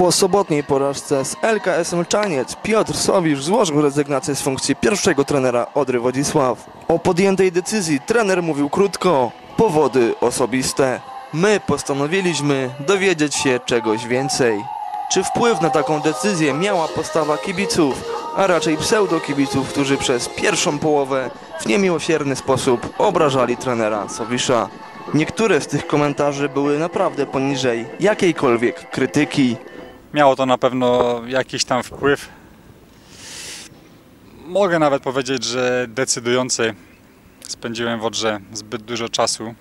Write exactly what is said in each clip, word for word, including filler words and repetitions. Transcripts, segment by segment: Po sobotniej porażce z L K S M Czaniec Piotr Sowisz złożył rezygnację z funkcji pierwszego trenera Odry Wodzisław. O podjętej decyzji trener mówił krótko: powody osobiste. My postanowiliśmy dowiedzieć się czegoś więcej. Czy wpływ na taką decyzję miała postawa kibiców, a raczej pseudokibiców, którzy przez pierwszą połowę w niemiłosierny sposób obrażali trenera Sowisza? Niektóre z tych komentarzy były naprawdę poniżej jakiejkolwiek krytyki. Miało to na pewno jakiś tam wpływ. Mogę nawet powiedzieć, że decydujący. Spędziłem w Odrze zbyt dużo czasu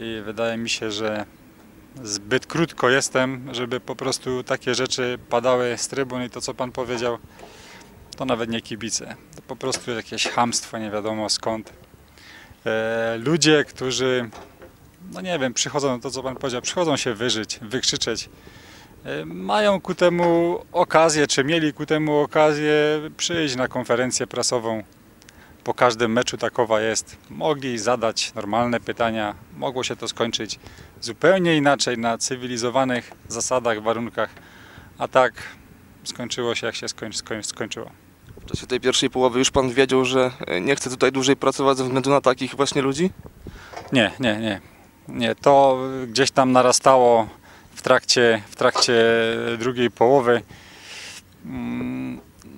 i wydaje mi się, że zbyt krótko jestem, żeby po prostu takie rzeczy padały z trybun i to, co pan powiedział, to nawet nie kibice. To po prostu jakieś chamstwo, nie wiadomo skąd. E, ludzie, którzy, no nie wiem, przychodzą, to co pan powiedział, przychodzą się wyżyć, wykrzyczeć. E, mają ku temu okazję, czy mieli ku temu okazję przyjść na konferencję prasową. Po każdym meczu takowa jest. Mogli zadać normalne pytania, mogło się to skończyć zupełnie inaczej, na cywilizowanych zasadach, warunkach, a tak skończyło się jak się skończy, skończy, skończyło. W czasie tej pierwszej połowy już pan wiedział, że nie chce tutaj dłużej pracować ze względu na takich właśnie ludzi? Nie, nie, nie. nie. To gdzieś tam narastało w trakcie, w trakcie drugiej połowy.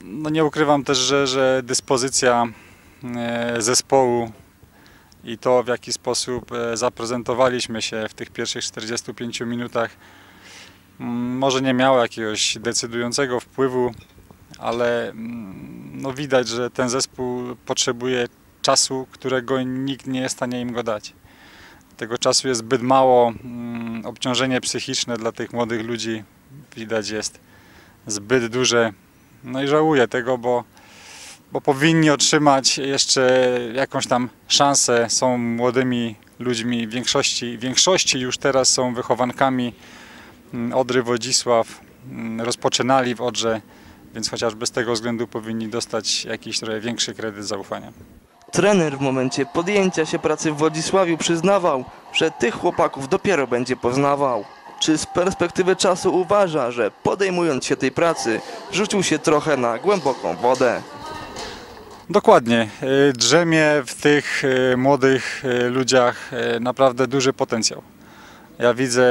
No nie ukrywam też, że, że dyspozycja zespołu i to, w jaki sposób zaprezentowaliśmy się w tych pierwszych czterdziestu pięciu minutach, może nie miało jakiegoś decydującego wpływu, ale no widać, że ten zespół potrzebuje czasu, którego nikt nie jest w stanie im go dać. Tego czasu jest zbyt mało, obciążenie psychiczne dla tych młodych ludzi widać jest zbyt duże. No i żałuję tego, bo bo powinni otrzymać jeszcze jakąś tam szansę, są młodymi ludźmi, w większości, w większości już teraz są wychowankami Odry Wodzisław, rozpoczynali w Odrze, więc chociażby z tego względu powinni dostać jakiś trochę większy kredyt zaufania. Trener w momencie podjęcia się pracy w Wodzisławiu przyznawał, że tych chłopaków dopiero będzie poznawał. Czy z perspektywy czasu uważa, że podejmując się tej pracy rzucił się trochę na głęboką wodę? Dokładnie. Drzemie w tych młodych ludziach naprawdę duży potencjał. Ja widzę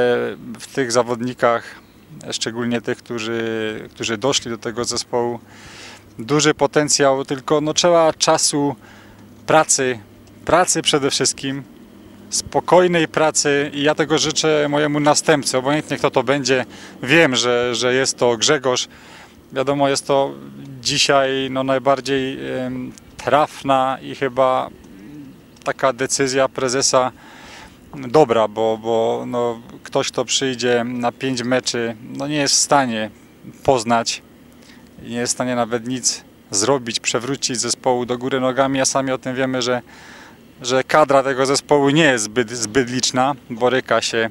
w tych zawodnikach, szczególnie tych, którzy, którzy doszli do tego zespołu, duży potencjał, tylko no, trzeba czasu, pracy, pracy przede wszystkim, spokojnej pracy i ja tego życzę mojemu następcy, obojętnie kto to będzie. Wiem, że, że jest to Grzegorz. Wiadomo, jest to dzisiaj no, najbardziej y, trafna i chyba taka decyzja prezesa dobra, bo, bo no, ktoś, kto przyjdzie na pięć meczy, no, nie jest w stanie poznać, nie jest w stanie nawet nic zrobić, przewrócić zespołu do góry nogami, a sami o tym wiemy, że, że kadra tego zespołu nie jest zbyt, zbyt liczna, boryka się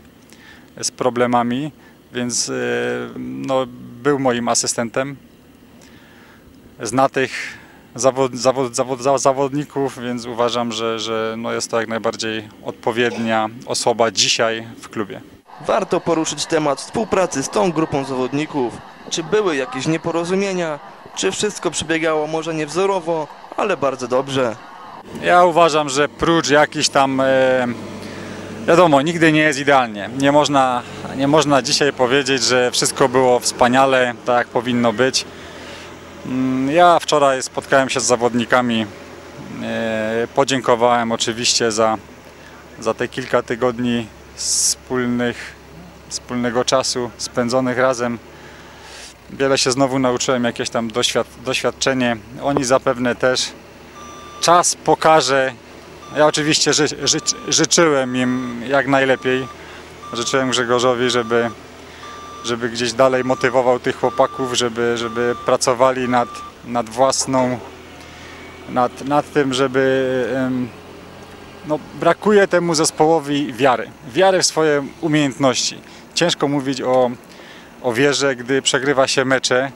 z problemami, więc y, no, był moim asystentem, zna tych zawod, zawod, zawod, zawodników, więc uważam, że, że no jest to jak najbardziej odpowiednia osoba dzisiaj w klubie. Warto poruszyć temat współpracy z tą grupą zawodników. Czy były jakieś nieporozumienia? Czy wszystko przebiegało może niewzorowo, ale bardzo dobrze? Ja uważam, że prócz jakichś tam... E, wiadomo, nigdy nie jest idealnie. Nie można, nie można dzisiaj powiedzieć, że wszystko było wspaniale, tak jak powinno być. Ja wczoraj spotkałem się z zawodnikami, podziękowałem oczywiście za, za te kilka tygodni wspólnych, wspólnego czasu spędzonych razem. Wiele się znowu nauczyłem, jakieś tam doświad, doświadczenie. Oni zapewne też. Czas pokaże. Ja oczywiście ży, ży, życzyłem im jak najlepiej. Życzyłem Grzegorzowi, żeby... żeby gdzieś dalej motywował tych chłopaków, żeby, żeby pracowali nad, nad własną, nad, nad tym, żeby... No, brakuje temu zespołowi wiary, wiary w swoje umiejętności. Ciężko mówić o, o wierze, gdy przegrywa się mecze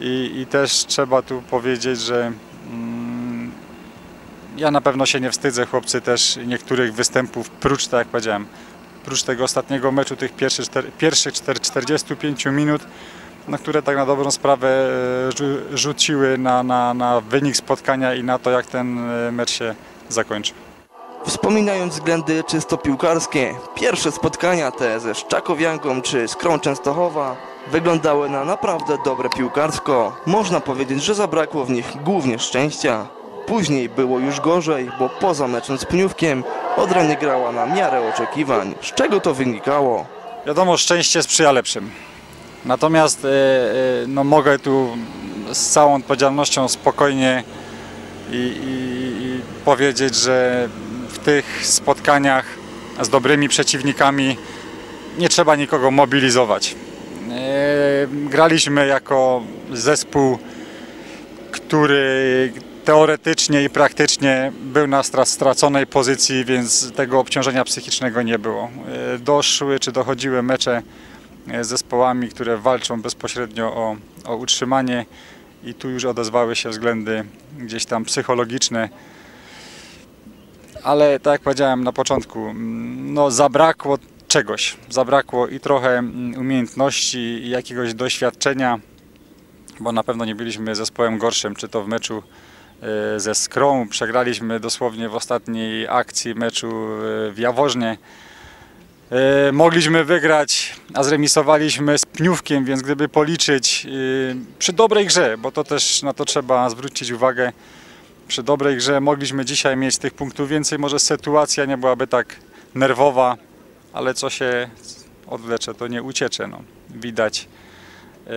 i, i też trzeba tu powiedzieć, że mm, ja na pewno się nie wstydzę, chłopcy też niektórych występów, prócz, tak jak powiedziałem, oprócz tego ostatniego meczu, tych pierwszych, pierwszych czterdziestu pięciu minut, no, które tak na dobrą sprawę rzuciły na, na, na wynik spotkania i na to, jak ten mecz się zakończy. Wspominając względy czysto piłkarskie, pierwsze spotkania te ze Szczakowianką czy Skrą Częstochowa wyglądały na naprawdę dobre piłkarsko. Można powiedzieć, że zabrakło w nich głównie szczęścia. Później było już gorzej, bo poza meczem z Pniówkiem Odra nie grała na miarę oczekiwań. Z czego to wynikało? Wiadomo, szczęście sprzyja lepszym. Natomiast no, mogę tu z całą odpowiedzialnością spokojnie i, i, i powiedzieć, że w tych spotkaniach z dobrymi przeciwnikami nie trzeba nikogo mobilizować. Graliśmy jako zespół, który teoretycznie i praktycznie był na straconej pozycji, więc tego obciążenia psychicznego nie było. Doszły czy dochodziły mecze z zespołami, które walczą bezpośrednio o, o utrzymanie i tu już odezwały się względy gdzieś tam psychologiczne. Ale tak jak powiedziałem na początku, no zabrakło czegoś. Zabrakło i trochę umiejętności i jakiegoś doświadczenia, bo na pewno nie byliśmy zespołem gorszym, czy to w meczu ze Skrą. Przegraliśmy dosłownie w ostatniej akcji meczu w Jaworznie. Mogliśmy wygrać, a zremisowaliśmy z Pniówkiem, więc gdyby policzyć przy dobrej grze, bo to też na to trzeba zwrócić uwagę, przy dobrej grze mogliśmy dzisiaj mieć tych punktów więcej, może sytuacja nie byłaby tak nerwowa, ale co się odwlecze, to nie uciecze. No. Widać yy,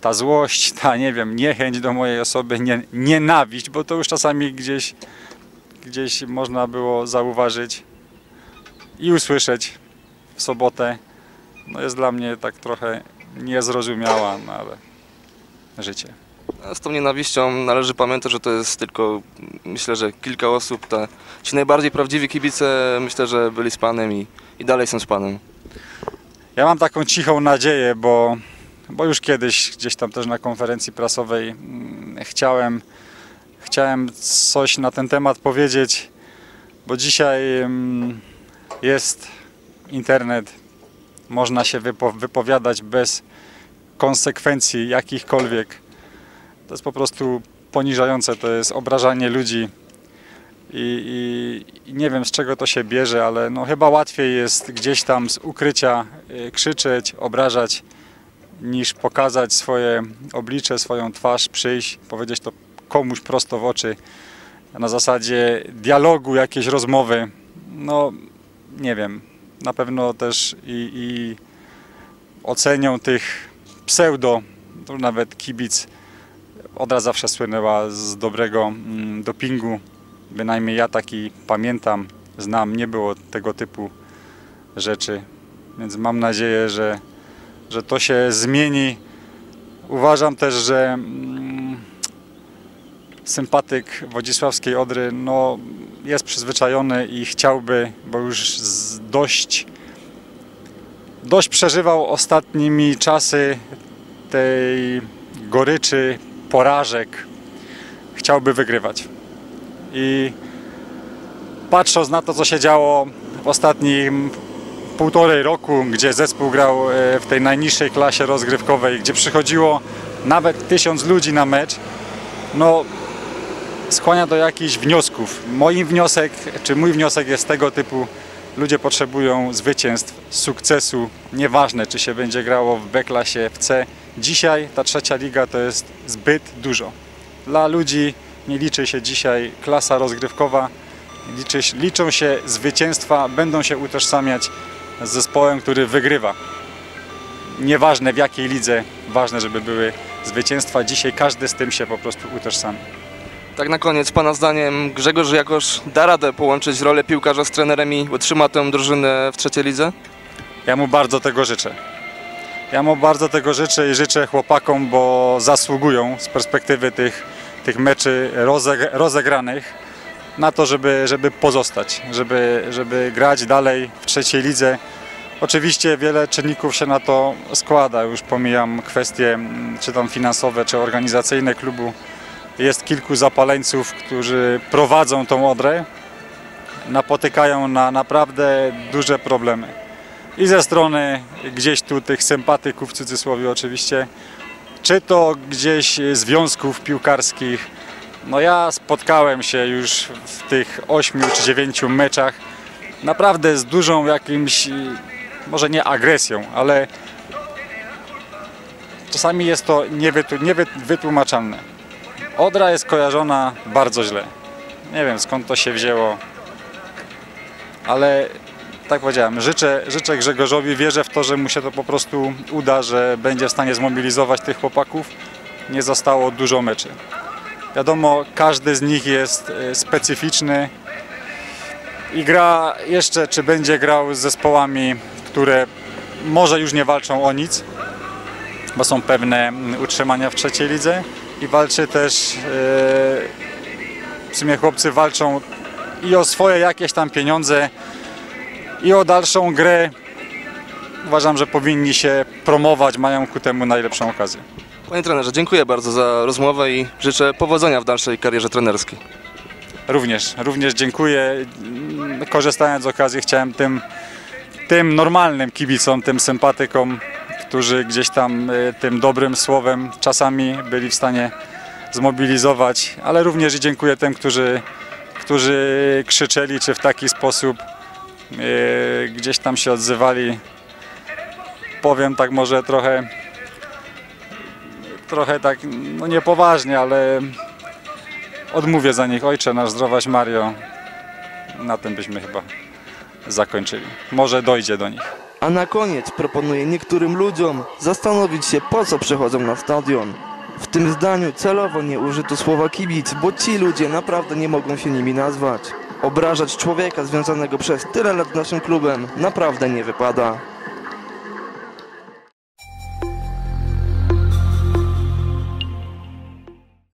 ta złość, ta nie wiem, niechęć do mojej osoby, nie, nienawiść, bo to już czasami gdzieś, gdzieś można było zauważyć i usłyszeć w sobotę. No jest dla mnie tak trochę niezrozumiała, no ale życie. Z tą nienawiścią należy pamiętać, że to jest tylko, myślę, że kilka osób. Te, ci najbardziej prawdziwi kibice, myślę, że byli z Panem i, i dalej są z Panem. Ja mam taką cichą nadzieję, bo, bo już kiedyś gdzieś tam też na konferencji prasowej hmm, chciałem, chciałem coś na ten temat powiedzieć, bo dzisiaj hmm, jest internet, można się wypo wypowiadać bez konsekwencji jakichkolwiek. To jest po prostu poniżające, to jest obrażanie ludzi i, i, i nie wiem, z czego to się bierze, ale no chyba łatwiej jest gdzieś tam z ukrycia krzyczeć, obrażać, niż pokazać swoje oblicze, swoją twarz, przyjść, powiedzieć to komuś prosto w oczy na zasadzie dialogu, jakiejś rozmowy. No nie wiem, na pewno też i, i ocenią tych pseudo, to nawet kibic. Odra zawsze słynęła z dobrego dopingu, bynajmniej ja taki pamiętam, znam, nie było tego typu rzeczy, więc mam nadzieję, że, że to się zmieni. Uważam też, że mm, sympatyk wodzisławskiej Odry no, jest przyzwyczajony i chciałby, bo już dość, dość przeżywał ostatnimi czasy tej goryczy, porażek, chciałby wygrywać i patrząc na to, co się działo w ostatnim półtorej roku, gdzie zespół grał w tej najniższej klasie rozgrywkowej, gdzie przychodziło nawet tysiąc ludzi na mecz, no skłania do jakichś wniosków. Moim wniosek, czy mój wniosek jest tego typu: ludzie potrzebują zwycięstw, sukcesu, nieważne czy się będzie grało w B klasie, w C. Dzisiaj ta trzecia liga to jest zbyt dużo. Dla ludzi nie liczy się dzisiaj klasa rozgrywkowa, liczy, liczą się zwycięstwa, będą się utożsamiać z zespołem, który wygrywa. Nieważne w jakiej lidze, ważne, żeby były zwycięstwa. Dzisiaj każdy z tym się po prostu utożsamia. Tak na koniec, Pana zdaniem Grzegorz jakoś da radę połączyć rolę piłkarza z trenerem i utrzyma tę drużynę w trzeciej lidze? Ja mu bardzo tego życzę. Ja mu bardzo tego życzę i życzę chłopakom, bo zasługują z perspektywy tych, tych meczy rozegranych na to, żeby, żeby pozostać, żeby, żeby grać dalej w trzeciej lidze. Oczywiście wiele czynników się na to składa, już pomijam kwestie czy tam finansowe, czy organizacyjne klubu. Jest kilku zapaleńców, którzy prowadzą tą Odrę napotykają na naprawdę duże problemy. I ze strony gdzieś tu tych sympatyków, w cudzysłowie oczywiście, czy to gdzieś związków piłkarskich. No ja spotkałem się już w tych ośmiu czy dziewięciu meczach naprawdę z dużą jakimś, może nie agresją, ale czasami jest to niewytłumaczalne. Odra jest kojarzona bardzo źle. Nie wiem, skąd to się wzięło, ale tak powiedziałem, życzę, życzę Grzegorzowi, wierzę w to, że mu się to po prostu uda, że będzie w stanie zmobilizować tych chłopaków. Nie zostało dużo meczy. Wiadomo, każdy z nich jest specyficzny i gra jeszcze, czy będzie grał z zespołami, które może już nie walczą o nic, bo są pewne utrzymania w trzeciej lidze i walczy też, w sumie chłopcy walczą i o swoje jakieś tam pieniądze, i o dalszą grę. Uważam, że powinni się promować, mają ku temu najlepszą okazję. Panie trenerze, dziękuję bardzo za rozmowę i życzę powodzenia w dalszej karierze trenerskiej. Również, również dziękuję. Korzystając z okazji chciałem tym, tym normalnym kibicom, tym sympatykom, którzy gdzieś tam tym dobrym słowem czasami byli w stanie zmobilizować, ale również i dziękuję tym, którzy, którzy krzyczeli, czy w taki sposób yy, gdzieś tam się odzywali. Powiem tak może trochę, trochę tak, no niepoważnie, ale odmówię za nich: Ojcze nasz, zdrowaś Mario. Na tym byśmy chyba zakończyli. Może dojdzie do nich. A na koniec proponuję niektórym ludziom zastanowić się, po co przychodzą na stadion. W tym zdaniu celowo nie użyto słowa kibic, bo ci ludzie naprawdę nie mogą się nimi nazwać. Obrażać człowieka związanego przez tyle lat z naszym klubem naprawdę nie wypada.